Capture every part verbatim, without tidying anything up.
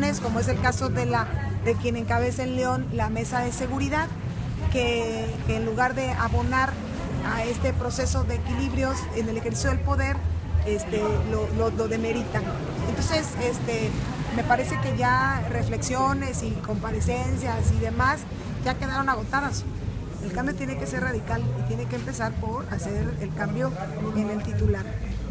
decisiones, como es el caso de, la, de quien encabeza en León la mesa de seguridad, que, que en lugar de abonar a este proceso de equilibrios en el ejercicio del poder, este, lo, lo, lo demeritan. Entonces, este, me parece que ya reflexiones y comparecencias y demás ya quedaron agotadas. El cambio tiene que ser radical y tiene que empezar por hacer el cambio en el titular.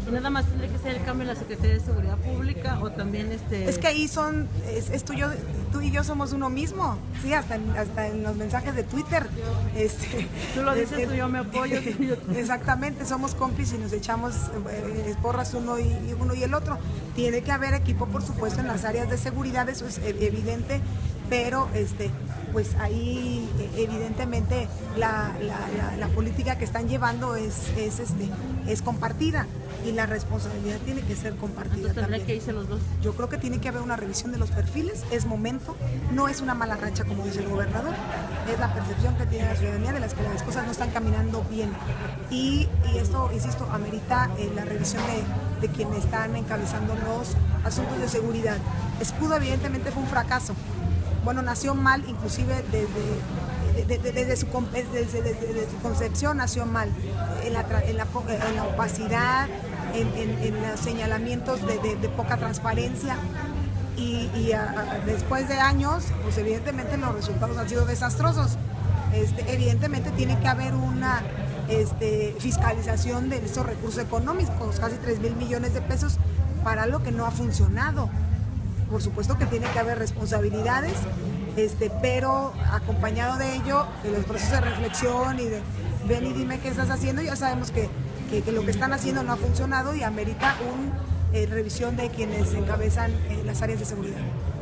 ¿Y nada más tendría que ser el cambio en la Secretaría de Seguridad Pública o también este...? Es que ahí son, es, es tú, yo, tú y yo somos uno mismo, sí, hasta en, hasta en los mensajes de Twitter. Yo, este, tú lo dices, este, tú, yo me apoyo. Tú, yo, tú. Exactamente, somos cómplices y nos echamos eh, porras uno y, uno y el otro. Tiene que haber equipo, por supuesto, en las áreas de seguridad, eso es evidente, pero... este pues ahí evidentemente la, la, la, la política que están llevando es, es, este, es compartida y la responsabilidad tiene que ser compartida. Entonces, ¿tendrá también que irse los dos? Yo creo que tiene que haber una revisión de los perfiles, es momento, no es una mala racha como dice el gobernador, es la percepción que tiene la ciudadanía de las que las cosas no están caminando bien y, y esto, insisto, amerita eh, la revisión de, de quienes están encabezando los asuntos de seguridad. Escudo evidentemente fue un fracaso. Bueno, nació mal, inclusive desde, desde, desde, su, desde, desde, desde su concepción nació mal, en la, en la, en la opacidad, en, en, en los señalamientos de, de, de poca transparencia y, y a, a, después de años, pues evidentemente los resultados han sido desastrosos. Este, evidentemente tiene que haber una este, fiscalización de esos recursos económicos, casi tres mil millones de pesos para lo que no ha funcionado. Por supuesto que tiene que haber responsabilidades, este, pero acompañado de ello, de los procesos de reflexión y de ven y dime qué estás haciendo, ya sabemos que, que, que lo que están haciendo no ha funcionado y amerita una eh, revisión de quienes encabezan eh, las áreas de seguridad.